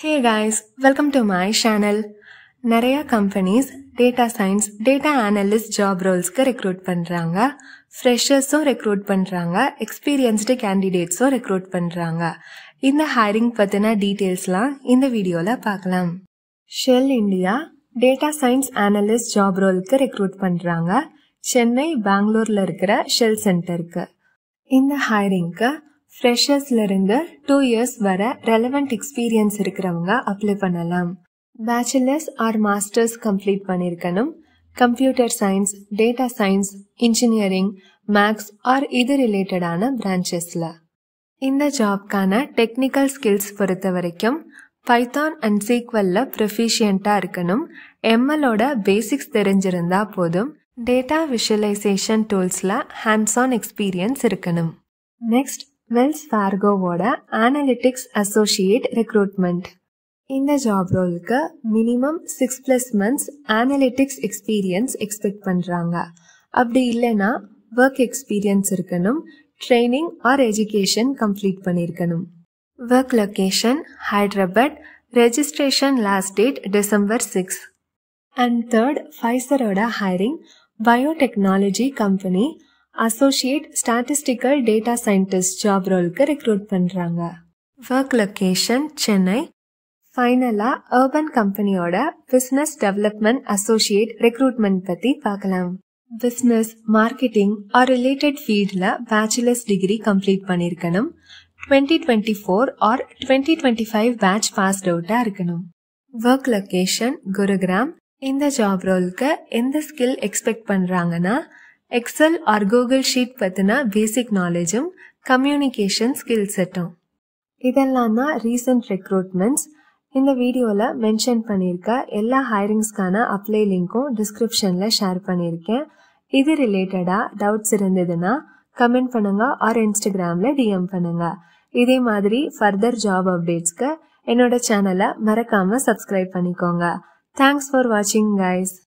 Hey guys, welcome to my channel. Naraya companies data science, data analyst job roles ku recruit pandranga. Freshers recruit pandranga, experienced candidates recruit pandranga. In the hiring pathina details la in the video la paakalam. Shell India data science analyst job role ku recruit pandranga. Chennai, Bangalore la irukra Shell Center ku. In the hiring ku freshers la irundhu 2 years vara relevant experience irukravanga apply pannalam. Bachelors or masters complete panirkanum. Computer science, data science, engineering, maths or idu related ana branches la. Inda job kana technical skills poruthavarakkum Python and SQL la proficient ah irkanum. ML oda basics therinjirundha podum. Data visualization tools la hands on experience irkanum. Next, Wells Fargo Voda Analytics Associate Recruitment. In the job role ku minimum 6+ months analytics experience expect pandranga. Abdi illena work experience irkanum, training or education complete panirkanum. Work location Hyderabad, registration last date December 6th. And third, Pfizer oda hiring biotechnology company associate statistical data scientist job role ku recruit pandranga. Work location Chennai. Finala Urban Company oda business development associate recruitment patti paakalam. Business, marketing or related field la bachelor's degree complete panirkanum. 2024 or 2025 batch passed out ah irkanum. Work location Gurugram. In the job role ku endha skill expect pandranga na Excel or Google Sheet பத்தின basic knowledge, communication skill set. இதெல்லாம் தான் recent recruitments. இந்த வீடியோல mention பண்ணிருக்க எல்லா ஹைரிங்ஸ்க்கான apply லிங்க்கும் டிஸ்கிரிப்ஷன்ல share பண்ணிருக்கேன். இது ரிலேட்டடா டவுட்ஸ் இருந்ததுன்னா கமெண்ட் பண்ணுங்க ஆர் இன்ஸ்டாகிராம்ல டிஎம் பண்ணுங்க. இதே மாதிரி ஃபர்தர் ஜாப் அப்டேட்ஸ்க்கு என்னோட சேனலை மறக்காம சப்ஸ்கிரைப் பண்ணிக்கோங்க. Thanks for watching guys.